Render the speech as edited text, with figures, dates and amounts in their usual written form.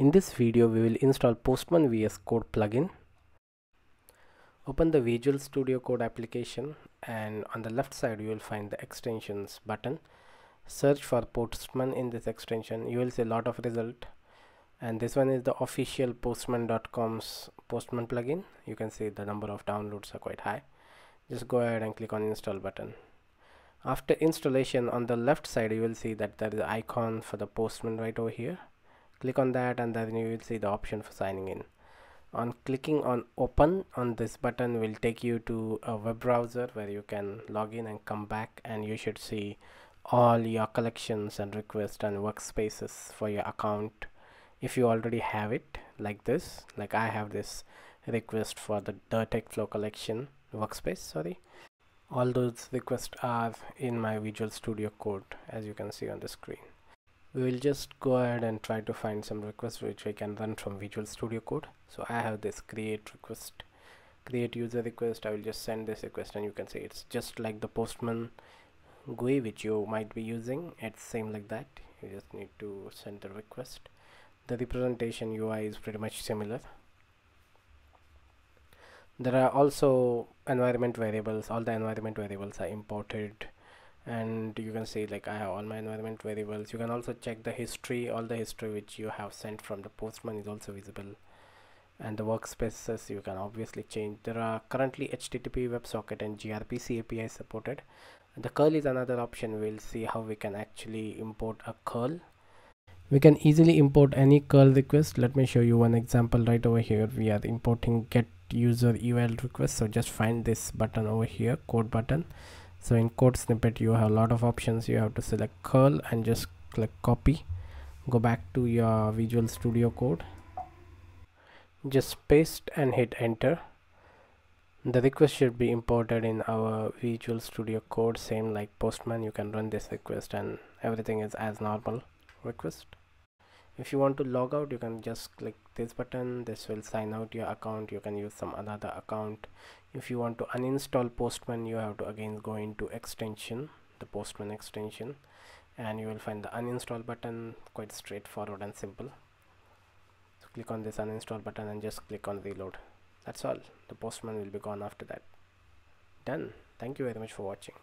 In this video we will install Postman VS Code plugin. Open the Visual Studio Code application and on the left side you will find the extensions button. Search for Postman in this extension. You will see a lot of results, and this one is the official postman.com's Postman plugin. You can see the number of downloads are quite high. Just go ahead and click on install button. After installation, on the left side you will see that there is an icon for the Postman right over here. Click on that and then you will see the option for signing in. On clicking on open on this button will take you to a web browser where you can log in and come back, and you should see all your collections and requests and workspaces for your account. If you already have it like this, like I have this request for the Dirtek Flow collection workspace, all those requests are in my Visual Studio Code, as you can see on the screen. We will just go ahead and try to find some requests which we can run from Visual Studio Code. So I have this create request, create user request. I will just send this request, and you can see it's just like the Postman GUI which you might be using. It's same like that. You just need to send the request. The representation UI is pretty much similar. There are also environment variables. All the environment variables are imported, and you can see like I have all my environment variables. You can also check the history. All the history which you have sent from the Postman is also visible, and the workspaces you can obviously change. There are currently HTTP, WebSocket and GRPC API supported. The curl is another option. We'll see how we can actually import a curl. We can easily import any curl request. Let me show you one example right over here. We are importing get user eval request. So just find this button over here, code button. So in code snippet you have a lot of options. You have to select curl and just click copy. Go back to your Visual Studio Code. Just paste and hit enter. The request should be imported in our Visual Studio Code, same like Postman. You can run this request and everything is as normal request. If you want to log out, you can just click this button. This will sign out your account. You can use some another account. If you want to uninstall Postman, you have to again go into extension, the Postman extension, and you will find the uninstall button. Quite straightforward and simple. So click on this uninstall button and just click on reload. That's all. The Postman will be gone after that. Done. Thank you very much for watching.